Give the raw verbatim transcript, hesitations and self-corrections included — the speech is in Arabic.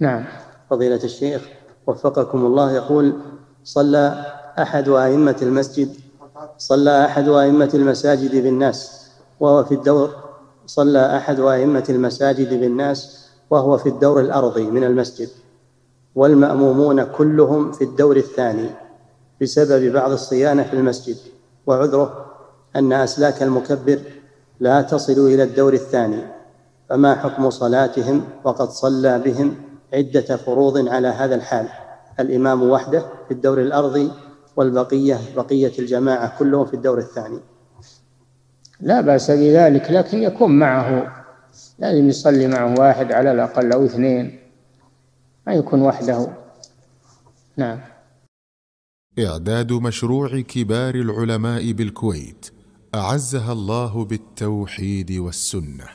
نعم. فضيلة الشيخ وفقكم الله، يقول صلى أحد أئمة المسجد صلى أحد أئمة المساجد بالناس وهو في الدور صلى أحد أئمة المساجد بالناس وهو في الدور الأرضي من المسجد، والمأمومون كلهم في الدور الثاني بسبب بعض الصيانة في المسجد، وعذره أن أسلاك المكبر لا تصل إلى الدور الثاني، فما حكم صلاتهم وقد صلى بهم عدة فروض على هذا الحال؟ الإمام وحده في الدور الأرضي والبقية بقية الجماعة كلهم في الدور الثاني. لا بأس بذلك، لكن يكون معه، لازم يصلي معه واحد على الأقل أو اثنين، ما يكون وحده. نعم. إعداد مشروع كبار العلماء بالكويت أعزها الله بالتوحيد والسنة.